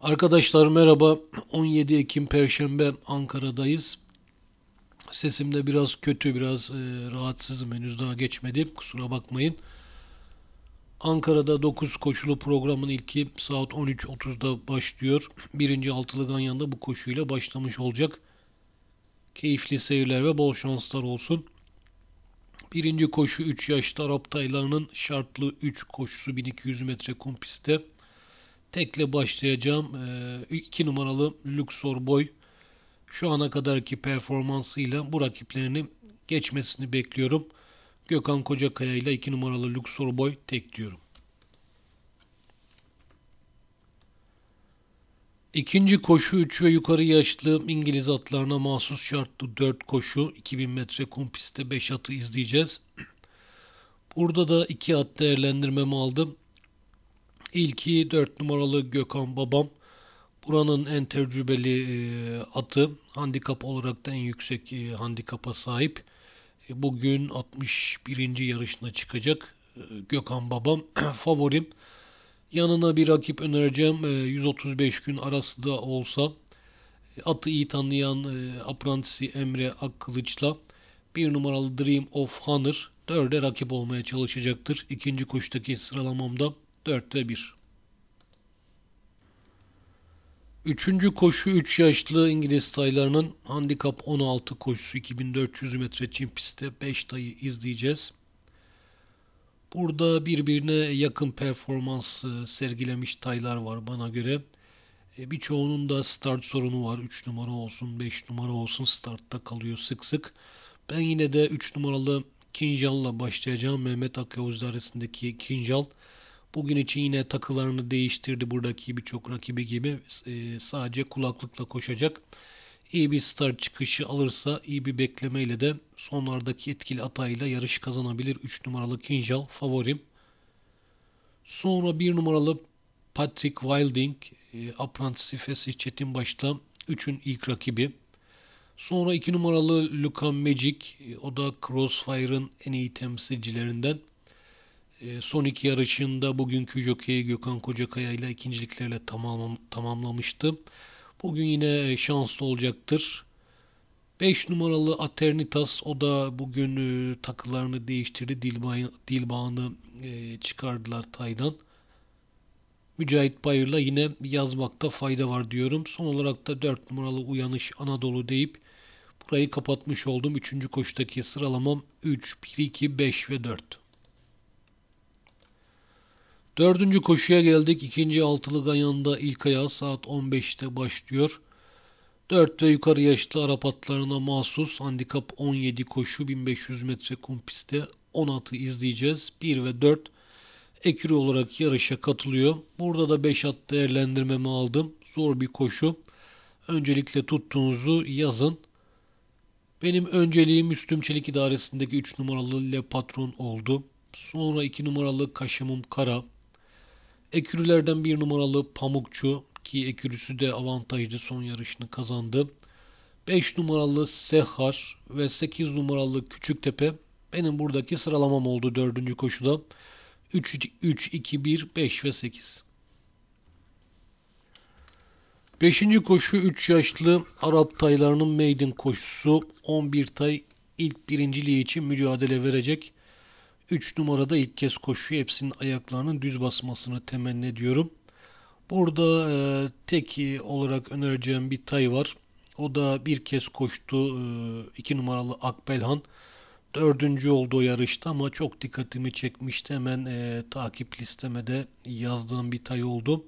Arkadaşlar merhaba. 17 Ekim Perşembe Ankara'dayız. Sesim de biraz kötü, biraz rahatsızım. Henüz daha geçmedi. Kusura bakmayın. Ankara'da 9 koşulu programın ilki saat 13.30'da başlıyor. 1. Altılı Ganyan'da bu koşuyla başlamış olacak. Keyifli seyirler ve bol şanslar olsun. 1. koşu 3 yaşlı Arap taylarının şartlı 3 koşusu 1200 metre kum pistte. Tekle başlayacağım. 2 numaralı Luxor Boy şu ana kadarki performansıyla bu rakiplerini geçmesini bekliyorum. Gökhan Kocakaya ile 2 numaralı Luxor Boy tek diyorum. 2. koşu 3 ve yukarı yaşlı İngiliz atlarına mahsus şartlı 4 koşu 2000 metre kum pistte 5 atı izleyeceğiz. Burada da 2 at değerlendirmemi aldım. İlki 4 numaralı Gökhan Babam. Buranın en tecrübeli atı. Handikap olarak da en yüksek handikapa sahip. Bugün 61. yarışına çıkacak Gökhan Babam. Favorim. Yanına bir rakip önereceğim. 135 gün arası da olsa. Atı iyi tanıyan aprantisi Emre Akkılıç'la 1 numaralı Dream of Hunter 4'e rakip olmaya çalışacaktır. 2. koşudaki sıralamamda 4'te 1. 3. koşu 3 yaşlı İngiliz taylarının handikap 16 koşusu 2400 metre çim pistte 5 tayı izleyeceğiz. Burada birbirine yakın performans sergilemiş taylar var bana göre. Birçoğunun da start sorunu var. 3 numara olsun, 5 numara olsun startta kalıyor sık sık. Ben yine de 3 numaralı Kinjal'la başlayacağım. Mehmet Akyavuz dairesindeki Kinjal. Bugün için yine takılarını değiştirdi buradaki birçok rakibi gibi. Sadece kulaklıkla koşacak. İyi bir start çıkışı alırsa iyi bir beklemeyle de sonlardaki etkili atayla yarış kazanabilir. 3 numaralı Kinjal favorim. Sonra 1 numaralı Patrick Wilding. Aprantisi Fesih Çetin başta 3'ün ilk rakibi. Sonra 2 numaralı Lukan Magic. O da Crossfire'ın en iyi temsilcilerinden. Son iki yarışında bugünkü jokeyi Gökhan Kocakaya ile ikinciliklerle tamamlamıştı. Bugün yine şanslı olacaktır. 5 numaralı Aternitas o da bugün takılarını değiştirdi. Dilbağını çıkardılar taydan. Mücahit Bayır'la yine yazmakta fayda var diyorum. Son olarak da 4 numaralı Uyanış Anadolu deyip burayı kapatmış oldum. 3. koşudaki sıralamam 3, 1, 2, 5 ve 4. 4. koşuya geldik. 2. altılı Ganyan'da ilk ayağı saat 15'te başlıyor. 4 ve yukarı yaşlı Arap atlarına mahsus handikap 17 koşu 1500 metre kum pistte 10 atı izleyeceğiz. 1 ve 4 ekürü olarak yarışa katılıyor. Burada da 5 at değerlendirmemi aldım. Zor bir koşu. Öncelikle tuttuğunuzu yazın. Benim önceliğim Müslüm Çelik idaresindeki 3 numaralı Le Patron oldu. Sonra 2 numaralı Kaşımım Kara. Ekürülerden 1 numaralı Pamukçu ki ekürüsü de avantajlı son yarışını kazandı. 5 numaralı Sehar ve 8 numaralı Küçüktepe benim buradaki sıralamam oldu 4. koşuda. 3, 2, 1, 5 ve 8. 5. koşu 3 yaşlı Arap taylarının maiden koşusu 11 tay ilk birinciliği için mücadele verecek. 3 numarada ilk kez koşuyor. Hepsinin ayaklarının düz basmasını temenni ediyorum. Burada tek olarak önereceğim bir tay var. O da bir kez koştu. 2 numaralı Akbelhan. 4. oldu o yarışta ama çok dikkatimi çekmişti. Hemen takip listeme de yazdığım bir tay oldu.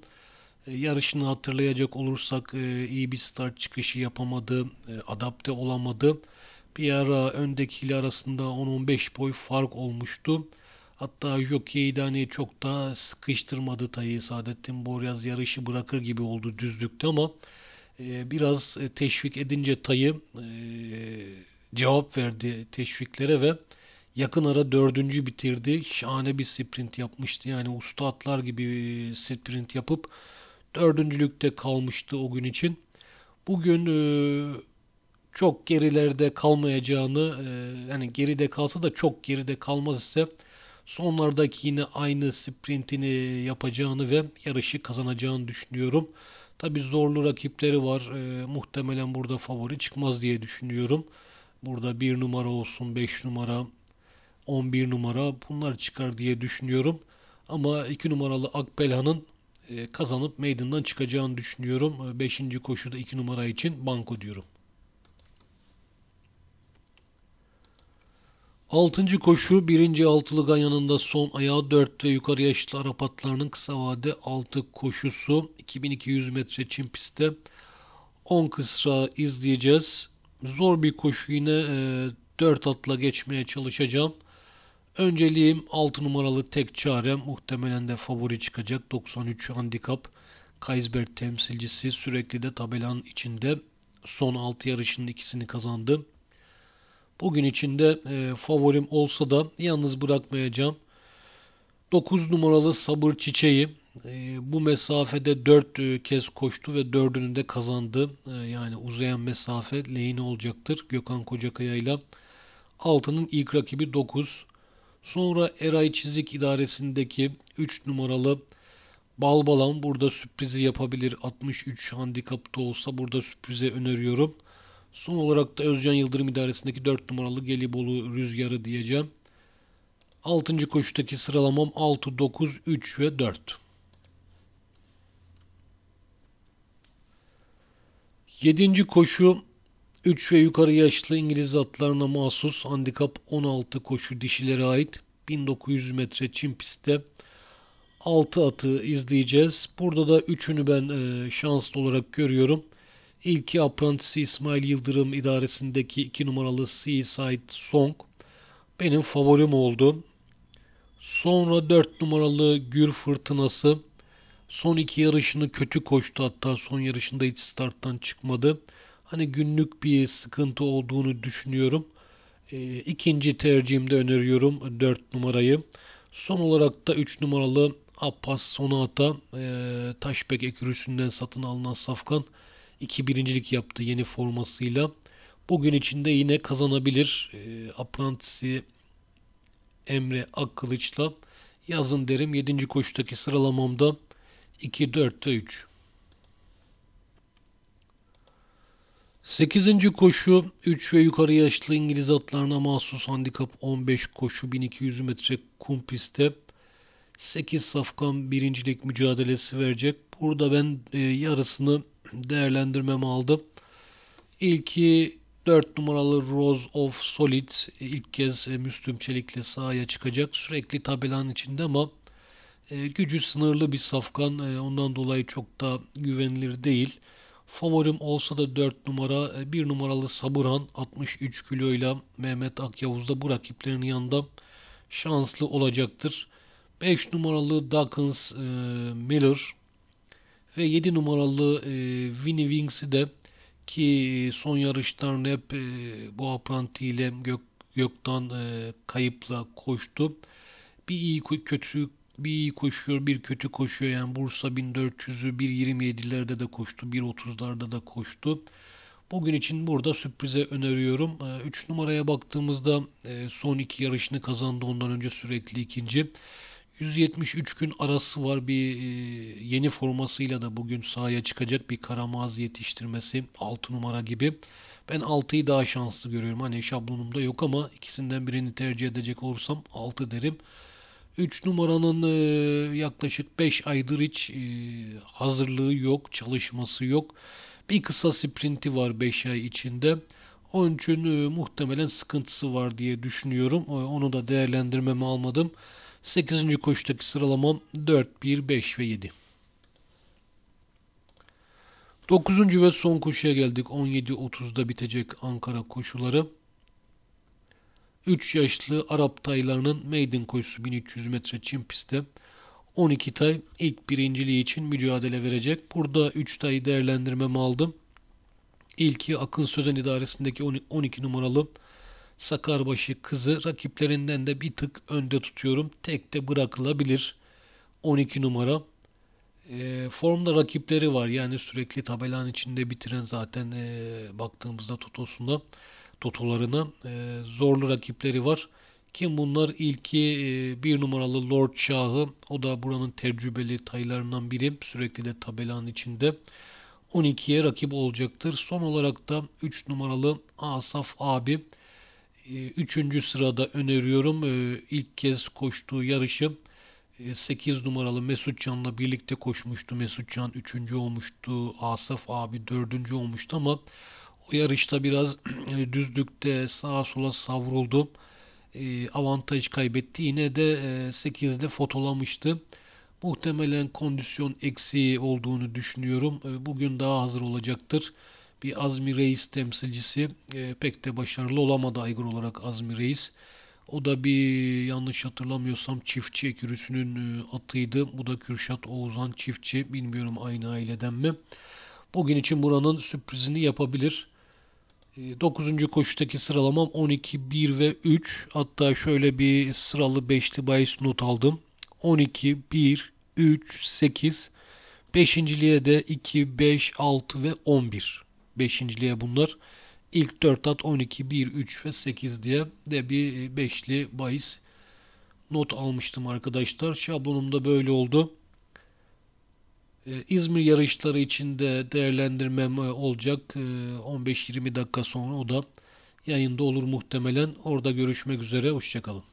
Yarışını hatırlayacak olursak iyi bir start çıkışı yapamadı. Adapte olamadı. Bir ara öndekiyle arasında 10-15 boy fark olmuştu. Hatta jockey'i de hani çok da sıkıştırmadı tayı. Saadettin Boryaz yarışı bırakır gibi oldu düzlükte ama biraz teşvik edince tayı cevap verdi teşviklere ve yakın ara 4. bitirdi. Şahane bir sprint yapmıştı. Yani usta atlar gibi sprint yapıp 4.lükte kalmıştı o gün için. Bugün çok gerilerde kalmayacağını, yani geride kalsa da çok geride kalmaz ise Sonlardaki yine aynı sprintini yapacağını ve yarışı kazanacağını düşünüyorum. Tabii zorlu rakipleri var. Muhtemelen burada favori çıkmaz diye düşünüyorum. Burada 1 numara olsun, 5 numara, 11 numara bunlar çıkar diye düşünüyorum. Ama 2 numaralı Akbelhan'ın kazanıp meydandan çıkacağını düşünüyorum. 5. koşuda 2 numara için banko diyorum. 6. koşu 1. altılı ganyanında son ayağı 4 ve yukarı yaşlı Arap atlarının kısa vade 6 koşusu 2200 metre çim pistte 10 kısra izleyeceğiz. Zor bir koşu yine 4 atla geçmeye çalışacağım. Önceliğim 6 numaralı tek çarem muhtemelen de favori çıkacak 93 handikap Kaysberg temsilcisi sürekli de tabelanın içinde son 6 yarışının ikisini kazandı. Bugün içinde favorim olsa da yalnız bırakmayacağım. 9 numaralı Sabır Çiçeği bu mesafede 4 kez koştu ve 4'ünü de kazandı. Yani uzayan mesafe lehine olacaktır Gökhan Kocakaya ile. 6'nın ilk rakibi 9. Sonra Eray Çizik idaresindeki 3 numaralı Balbalan burada sürprizi yapabilir. 63 handikapta olsa burada sürprize öneriyorum. Son olarak da Özcan Yıldırım idaresindeki 4 numaralı Gelibolu Rüzgarı diyeceğim. 6. koşudaki sıralamam 6, 9, 3 ve 4. 7. koşu 3 ve yukarı yaşlı İngiliz atlarına mahsus handikap 16 koşu dişilere ait 1900 metre çim pistte 6 atı izleyeceğiz. Burada da 3'ünü ben şanslı olarak görüyorum. İlki aprentisi İsmail Yıldırım idaresindeki 2 numaralı Seaside Song benim favorim oldu. Sonra 4 numaralı Gür Fırtınası son 2 yarışını kötü koştu, hatta son yarışında hiç starttan çıkmadı. Hani günlük bir sıkıntı olduğunu düşünüyorum. İkinci tercihimde öneriyorum 4 numarayı. Son olarak da 3 numaralı Abbas Sonata Taşbek ekürüsünden satın alınan safkan 2 birincilik yaptı yeni formasıyla. Bugün içinde yine kazanabilir. Aprentisi Emre Akkılıç'la yazın derim. 7. koşudaki sıralamamda 2, 4 ve 3. 8. koşu 3 ve yukarı yaşlı İngiliz atlarına mahsus handikap 15 koşu 1200 metre kum pistte 8 safkan birincilik mücadelesi verecek. Burada ben yarısını değerlendirmemi aldım. İlki 4 numaralı Rose of Solid ilk kez Müslüm Çelik'le sahaya çıkacak. Sürekli tabelanın içinde ama gücü sınırlı bir safkan. Ondan dolayı çok da güvenilir değil. Favorim olsa da 4 numara 1 numaralı Saburan 63 kiloyla Mehmet Akyavuz da bu rakiplerinin yanında şanslı olacaktır. 5 numaralı Dawkins Miller ve 7 numaralı Winnie Wings'i de ki son yarışlarını hep bu apranti ile Gökhan kayıpla koştu. Bir iyi koşuyor, bir kötü koşuyor. Yani Bursa 1400'ü 1.27'lerde de koştu, 1.30'larda da koştu. Bugün için burada sürprize öneriyorum. 3 numaraya baktığımızda son 2 yarışını kazandı, ondan önce sürekli ikinci. 173 gün arası var, bir yeni formasıyla da bugün sahaya çıkacak, bir karamaz yetiştirmesi 6 numara gibi. Ben 6'yı daha şanslı görüyorum. Hani şablonumda yok ama ikisinden birini tercih edecek olursam 6 derim. 3 numaranın yaklaşık 5 aydır hiç hazırlığı yok, çalışması yok. Bir kısa sprinti var 5 ay içinde. Onun için muhtemelen sıkıntısı var diye düşünüyorum. Onu da değerlendirmemi almadım. 8. koşudaki sıralamam 4, 1, 5 ve 7. 9. ve son koşuya geldik. 17.30'da bitecek Ankara koşuları. 3 yaşlı Arap taylarının maiden koşusu 1300 metre çim pistte. 12 tay ilk birinciliği için mücadele verecek. Burada 3 tayı değerlendirmemi aldım. İlki Akın Sözen idaresindeki 12 numaralı Sakarbaşı Kızı rakiplerinden de bir tık önde tutuyorum. Tek de bırakılabilir 12 numara. Formda rakipleri var. Yani sürekli tabelanın içinde bitiren zaten baktığımızda totolarına zorlu rakipleri var. Kim bunlar? İlki bir numaralı Lord Şahı. O da buranın tecrübeli taylarından biri. Sürekli de tabelanın içinde. 12'ye rakip olacaktır. Son olarak da 3 numaralı Asaf Abi. 3. sırada öneriyorum. İlk kez koştuğu yarışı 8 numaralı Mesutcan'la birlikte koşmuştu. Mesutcan 3. olmuştu. Asaf Abi 4. olmuştu ama o yarışta biraz düzlükte sağa sola savruldu. Avantaj kaybetti. Yine de 8'de fotolamıştı. Muhtemelen kondisyon eksiği olduğunu düşünüyorum. Bugün daha hazır olacaktır. Bir Azmi Reis temsilcisi. Pek de başarılı olamadı aygır olarak Azmi Reis. O da bir yanlış hatırlamıyorsam Çiftçi ekürüsünün atıydı. Bu da Kürşat Oğuzhan Çiftçi. Bilmiyorum aynı aileden mi. Bugün için buranın sürprizini yapabilir. 9. koşudaki sıralamam 12, 1 ve 3. Hatta şöyle bir sıralı beşli bahis not aldım. 12, 1, 3, 8. Beşinciliğe de 2, 5, 6 ve 11. Beşinciliğe bunlar. İlk 4 at 12, 1, 3 ve 8 diye de bir beşli bahis not almıştım arkadaşlar. Şablonumda böyle oldu. İzmir yarışları içinde değerlendirmem olacak. 15-20 dakika sonra o da yayında olur muhtemelen. Orada görüşmek üzere. Hoşçakalın.